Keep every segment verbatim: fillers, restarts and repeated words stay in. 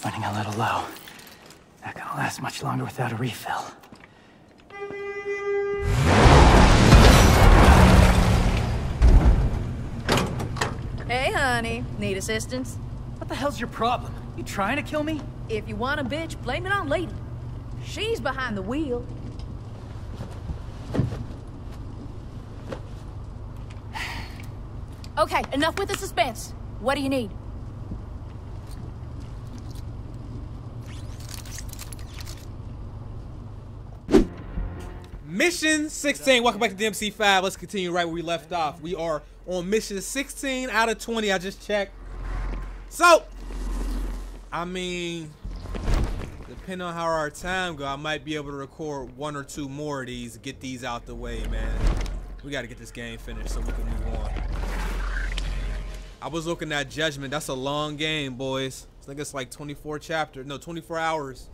It's running a little low. Not gonna last much longer without a refill. Hey, honey. Need assistance? What the hell's your problem? You trying to kill me? If you want a bitch, blame it on Lady. She's behind the wheel. Okay, enough with the suspense. What do you need? Mission sixteen. Welcome back to D M C five. Let's continue right where we left off. We are on mission sixteen out of twenty. I just checked. So, I mean, depending on how our time go, I might be able to record one or two more of these. Get these out the way, man. We got to get this game finished so we can move on. I was looking at Judgment. That's a long game, boys. I think it's like twenty-four chapters. No, twenty-four hours.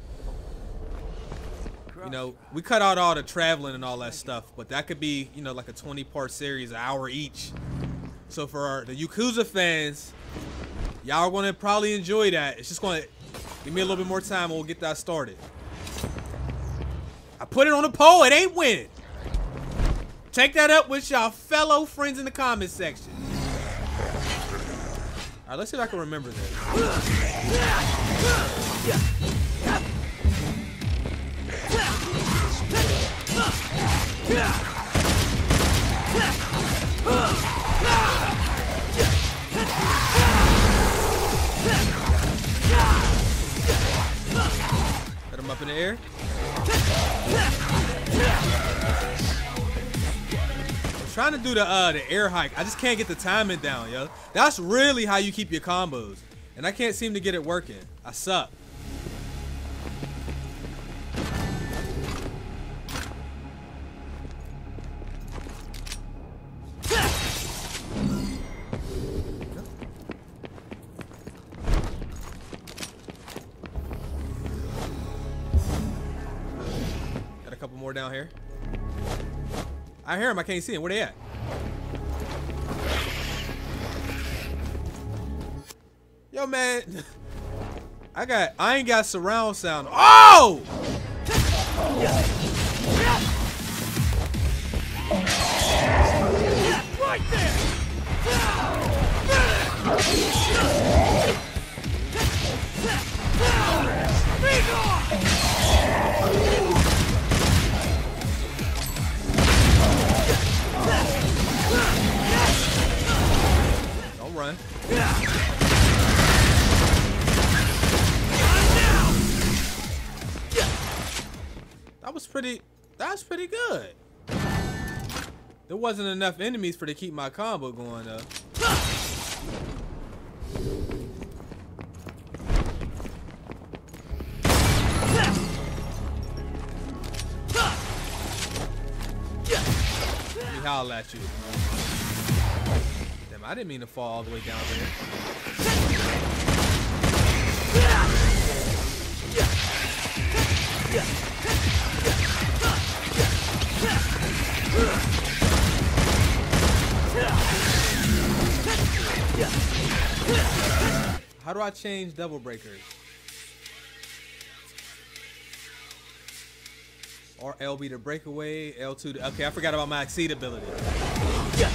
You know, we cut out all the traveling and all that stuff, but that could be, you know, like a twenty part series, an hour each. So for our, the Yakuza fans, y'all are going to probably enjoy that. It's just going to give me a little bit more time and we'll get that started. I put it on the poll. It ain't winning. Take that up with y'all fellow friends in the comment section. All right, let's see if I can remember this. Put him up in the air. Trying to do the uh, the air hike. I just can't get the timing down, yo. That's really how you keep your combos. And I can't seem to get it working. I suck. Got a couple more down here. I hear him. I can't see him. Where they at? Yo, man. I got. I ain't got surround sound. Oh! Right there. Don't run. That was pretty, that's pretty good. There wasn't enough enemies for to keep my combo going though. He howl at you. I didn't mean to fall all the way down there. How do I change double breakers? Or L B to breakaway, L two to, okay, I forgot about my exceed ability. Come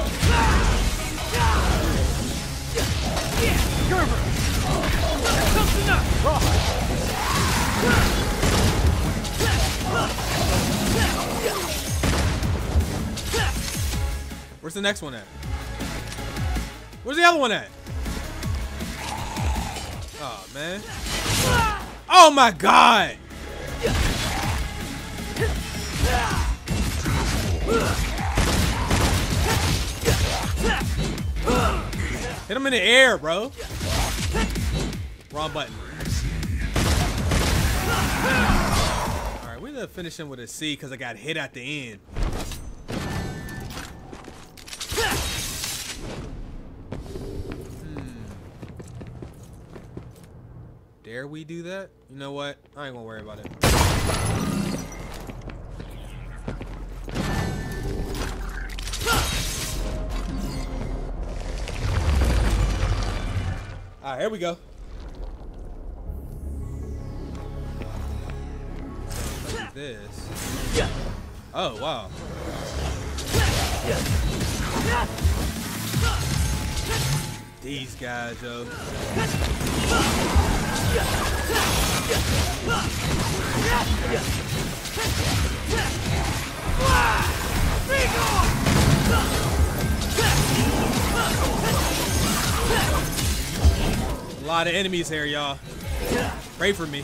Where's the next one at? Where's the other one at? Oh man. Oh my god. Hit him in the air, bro. Wrong button. Alright, we're gonna finish him with a C because I got hit at the end. Hmm. Dare we do that? You know what? I ain't gonna worry about it. All right, here we go. Like this. Yeah. Oh, wow. Yeah. These guys, yo. Yeah. A lot of enemies here, y'all. Pray for me.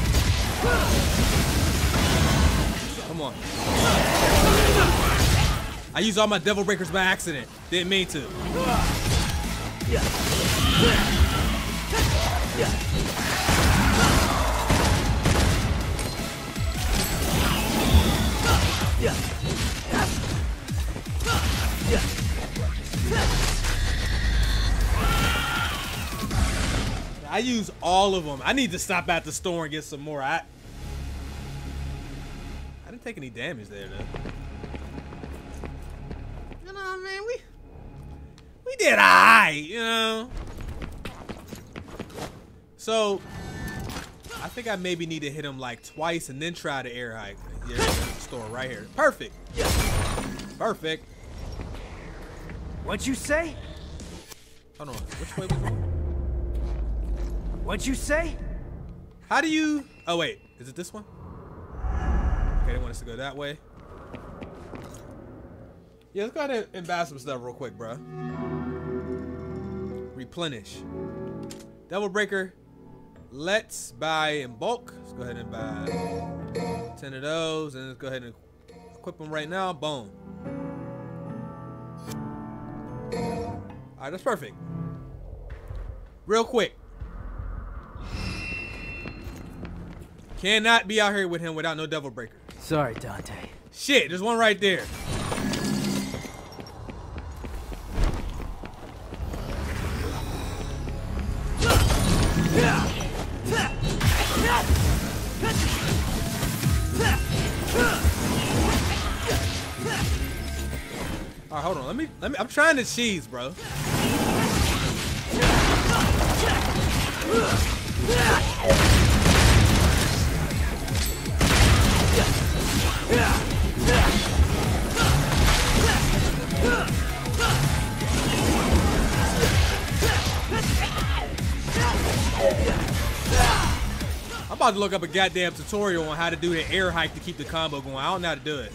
Come on. I used all my devil breakers by accident. Didn't mean to. I use all of them. I need to stop at the store and get some more. I, I didn't take any damage there, though. You know what I mean? We, we did all right, you know? So, I think I maybe need to hit him like twice and then try to air hike. Yeah, the store right here. Perfect. Perfect. What'd you say? Hold on. Which way we going? What'd you say? How do you... Oh, wait. Is it this one? Okay, they want us to go that way. Yeah, let's go ahead and buy some stuff real quick, bro. Replenish. Devil Breaker. Let's buy in bulk. Let's go ahead and buy ten of those. And let's go ahead and equip them right now. Boom. All right, that's perfect. Real quick. Cannot be out here with him without no devil breaker. Sorry, Dante. Shit, there's one right there. All right, hold on. Let me. Let me. I'm trying to cheese, bro. I'm about to look up a goddamn tutorial on how to do the air hike to keep the combo going. I don't know how to do it.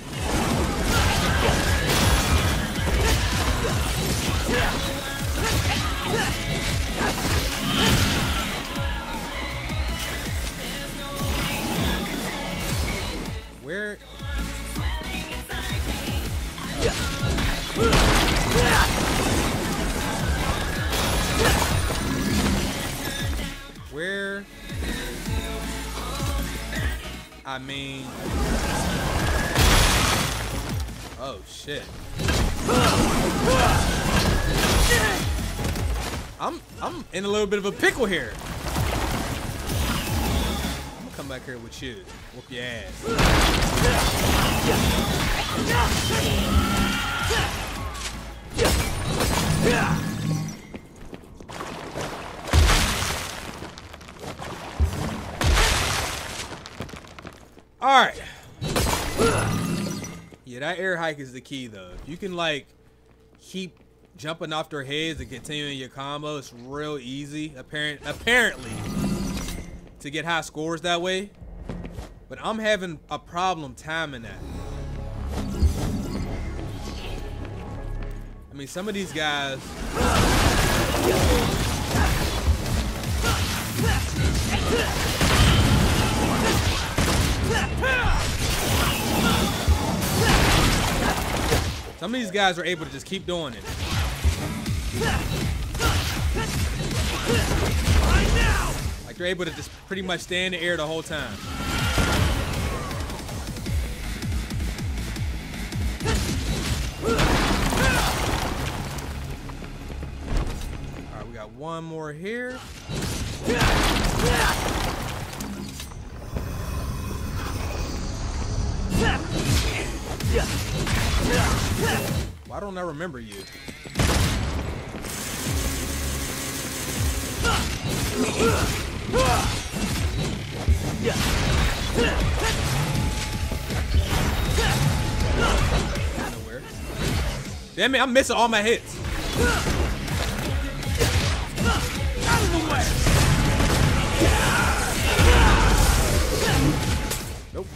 Where? Where? I mean... Oh, shit. I'm, I'm in a little bit of a pickle here. I'm gonna come back here with you. Whoop your ass. All right. Yeah, that air hike is the key, though. If you can, like, keep jumping off their heads and continuing your combo, it's real easy, apparent, apparently, to get high scores that way, but I'm having a problem timing that. I mean, some of these guys. Some of these guys are able to just keep doing it. Like they're able to just pretty much stay in the air the whole time. All right, we got one more here. Why don't I remember you? Nowhere. Damn it, I'm missing all my hits. Nope.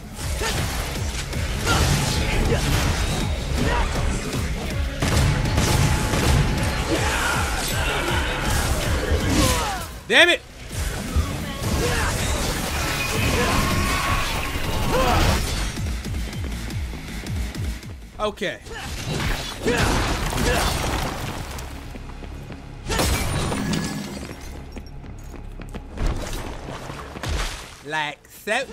Damn it! Okay. Like so.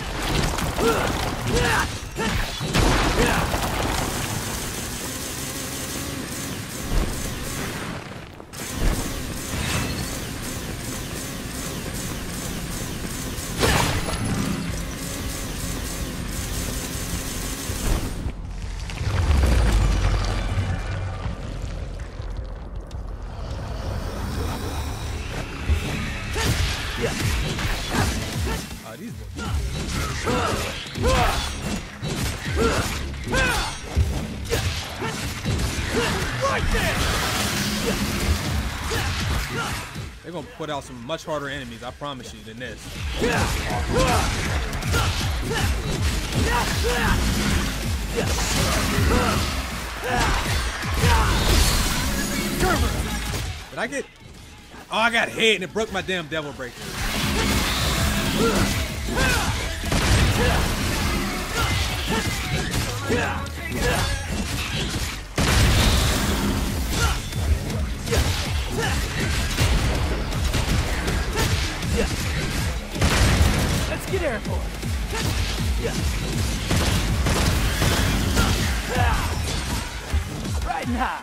They're gonna put out some much harder enemies, I promise you, than this. Did I get? Oh, I got hit and it broke my damn devil breaker. Let's get air for it. Right now.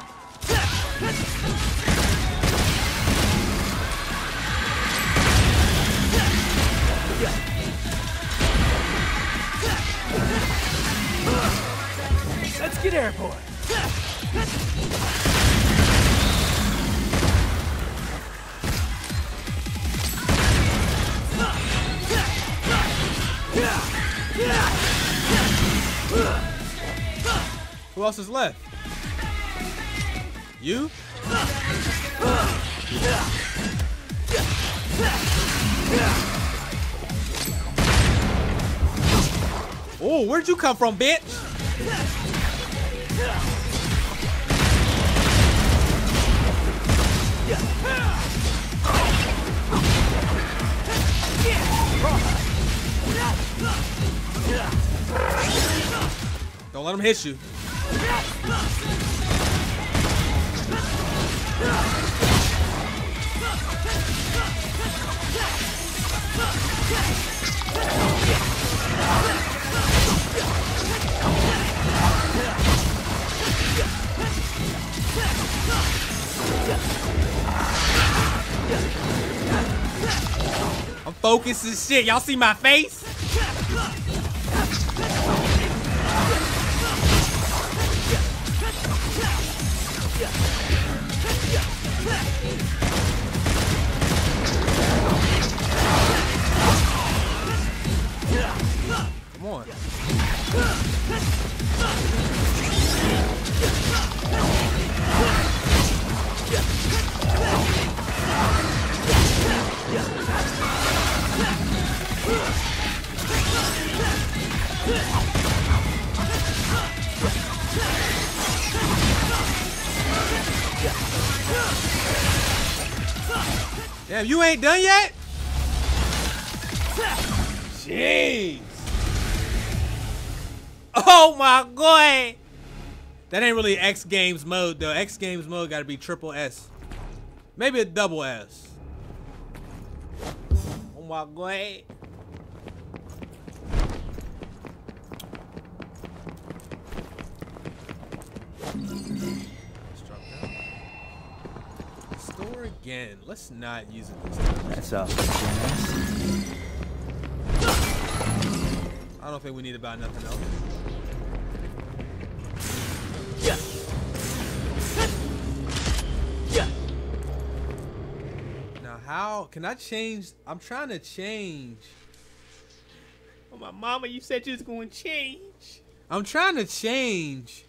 Let's get air for it. Who else is left? You? Oh, where'd you come from, bitch? Don't let him hit you. I'm focused as shit. Y'all see my face? Come on. Damn, you ain't done yet? Jeez. Oh my god. That ain't really X Games mode though. X Games mode gotta be triple S. Maybe a double S. Oh my god. Store again. Let's not use it this time. That's up. I don't think we need about nothing else. Yeah. Yeah. Now how can I change? I'm trying to change. Oh my mama, you said you was gonna change. I'm trying to change.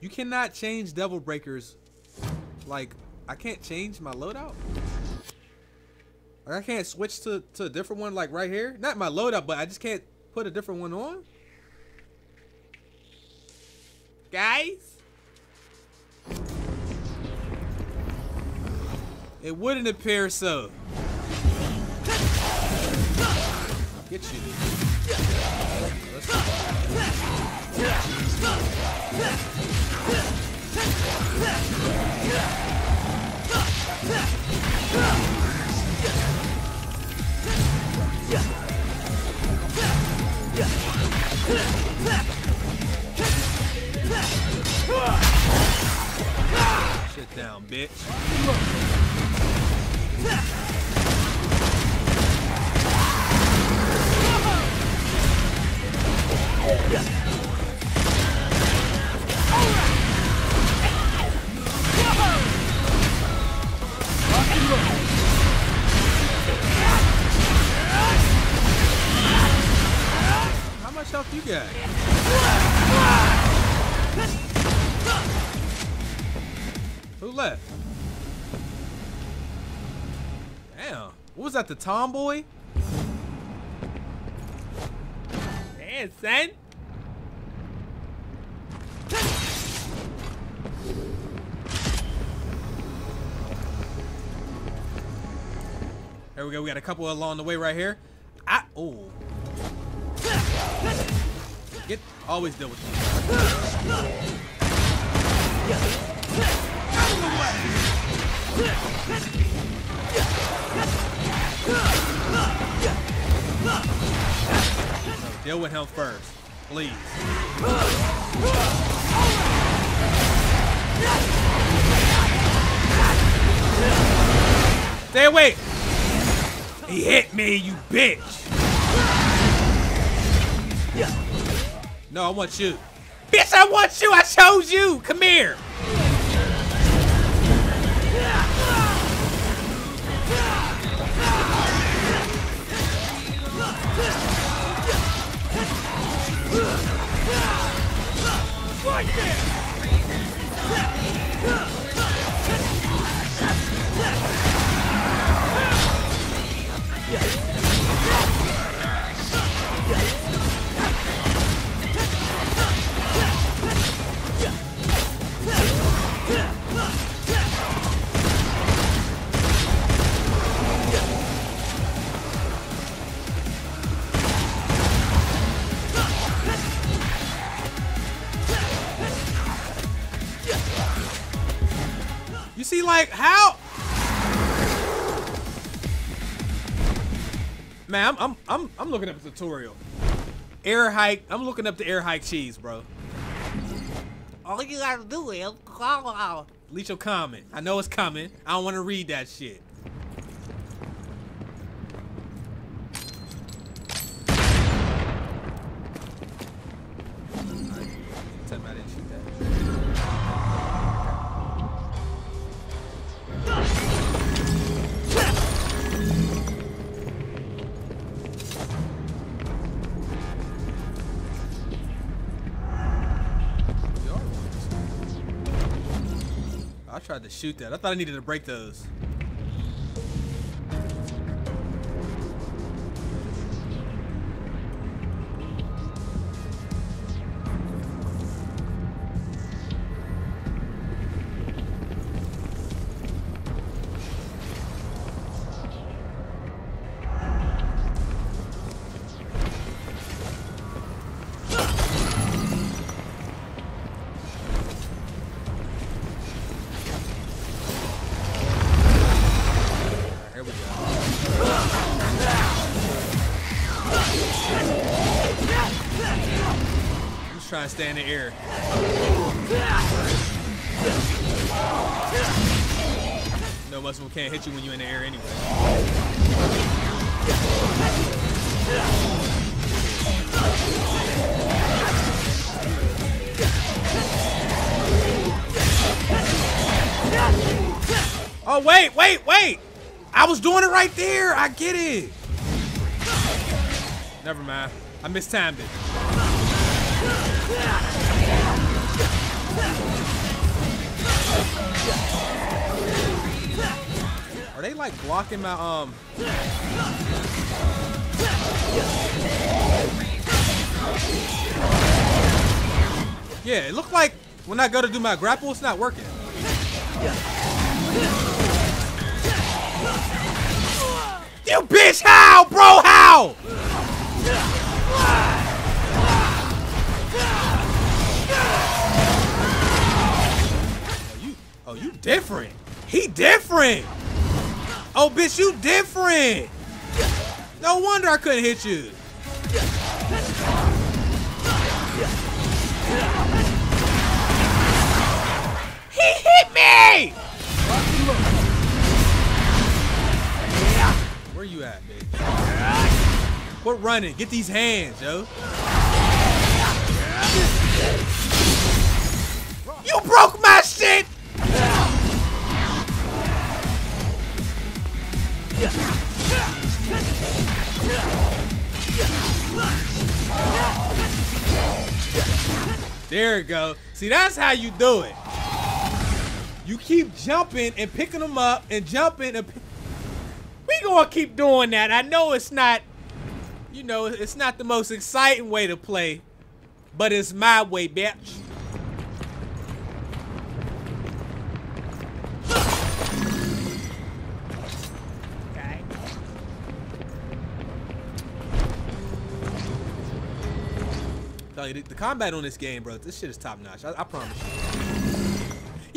You cannot change Devil Breakers. Like, I can't change my loadout? Like, I can't switch to, to a different one, like, right here? Not my loadout, but I just can't put a different one on? Guys? It wouldn't appear so. I'll get you. Let's go. Sit down, bitch. How much health you got? Who left? Damn. What was that, the tomboy? Damn, son. There we go, we got a couple along the way right here. I, oh. Get, always deal with me. No, deal with him first, please. Stay away. He hit me, you bitch. No, I want you. Bitch, I want you. I chose you. Come here. You see, like, how? Man, I'm, I'm, I'm, I'm looking up a tutorial. Air hike. I'm looking up the air hike cheese, bro. All you gotta do is leave your comment. I know it's coming. I don't want to read that shit. I tried to shoot that. I thought I needed to break those. trying to stay in the air. No, most of them can't hit you when you're in the air anyway. Oh, wait, wait, wait! I was doing it right there! I get it! Never mind. I mistimed it. Are they like blocking my um Yeah, it looked like when I go to do my grapple it's not working. You bitch, how, bro, how? Oh, you, oh, you different. He different. Oh, bitch, you different. No wonder I couldn't hit you. He hit me. Where you at, bitch? Quit running. Get these hands, yo. You broke my shit! There you go. See, that's how you do it. You keep jumping and picking them up and jumping and we gonna keep doing that. I know it's not... You know, it's not the most exciting way to play, but it's my way, bitch. Okay. Tell you, the combat on this game, bro, this shit is top notch. I, I promise you.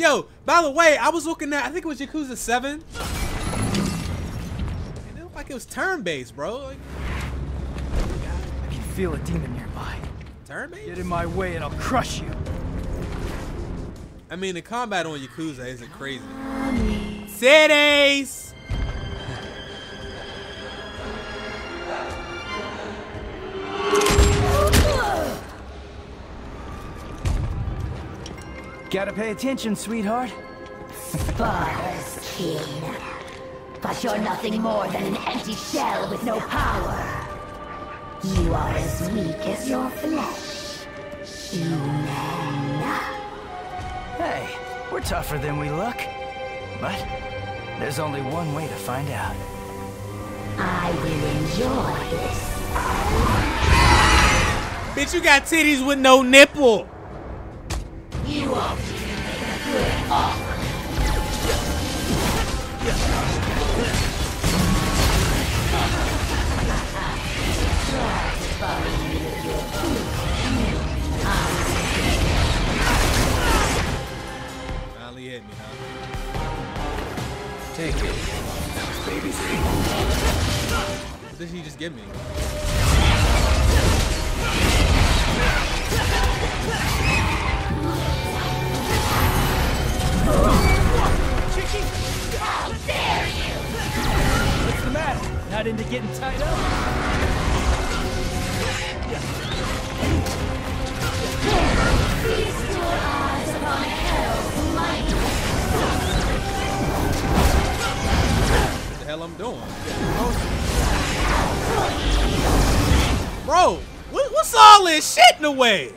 Yo, by the way, I was looking at, I think it was Yakuza seven. And it looked like it was turn-based, bro. Like, feel a demon nearby. Turn me? Get in my way and I'll crush you. I mean, the combat on Yakuza isn't crazy. Cities! Gotta pay attention, sweetheart. Spar's keen. But you're nothing more than an empty shell with no power. You are as weak as your flesh, human. Hey, we're tougher than we look. But there's only one way to find out. I will enjoy this. Bitch, you got titties with no nipple. You ought to make a good offer. Finally hit me, huh? Take it. Baby thing. What did he just give me? How dare you! What's the matter? Not into getting tied up? Feast your eyes upon hell's light. What the hell I'm doing? Oh. Bro, what, what's all this shit in the way?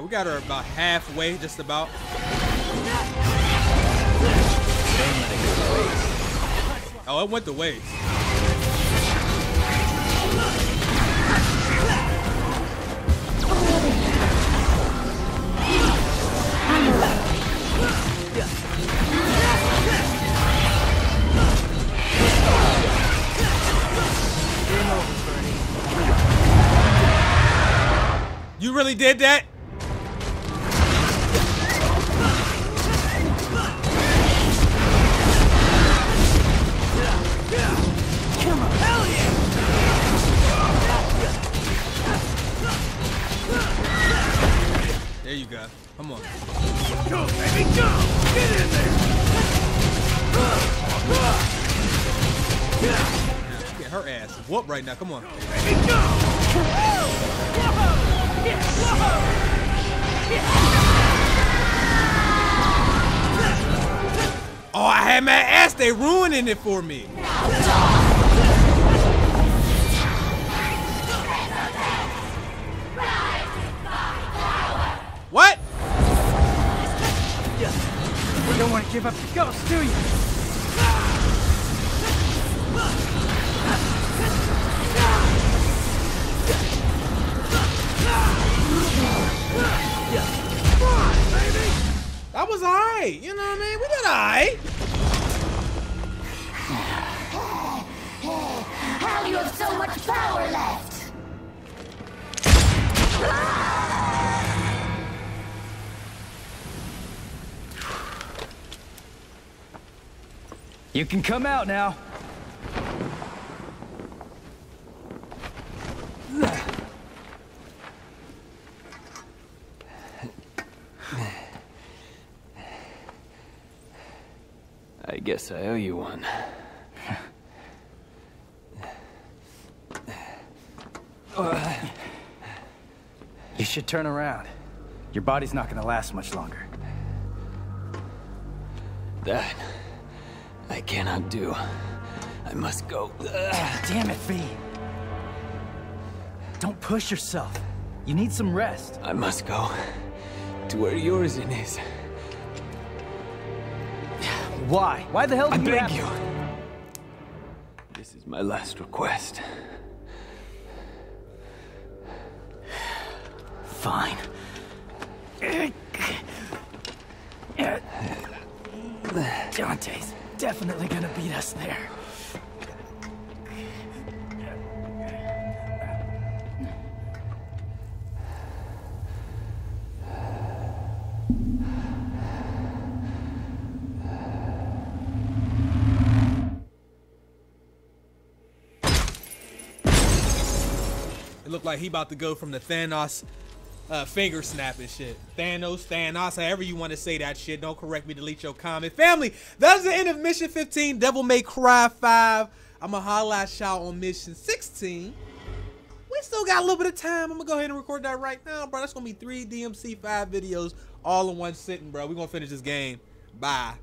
We got her about halfway, just about. Oh, it went the waste. really did that? There you go. Come on. Go, baby, go! Get in there! Now, get her ass whoop right now. Come on. Go, baby, go! Oh, I had my ass. They ruining it for me. What? You don't want to give up the ghost, do you? That was alright, you know what I mean? We did alright. How do you have so much power left? You can come out now. I guess I owe you one. You should turn around. Your body's not gonna last much longer. That... I cannot do. I must go. Ugh. Damn it, V. Don't push yourself. You need some rest. I must go to where yours is. Why? Why the hell do I you beg have... you. This is my last request. Fine. Dante's definitely gonna beat us there. It looked like he about to go from the Thanos uh, finger snapping shit. Thanos, Thanos, however you want to say that shit. Don't correct me, delete your comment. Family, that is the end of Mission fifteen, Devil May Cry five. I'ma holla at y'all on Mission sixteen. We still got a little bit of time. I'm gonna go ahead and record that right now, bro. That's gonna be three D M C five videos all in one sitting, bro. We're gonna finish this game. Bye.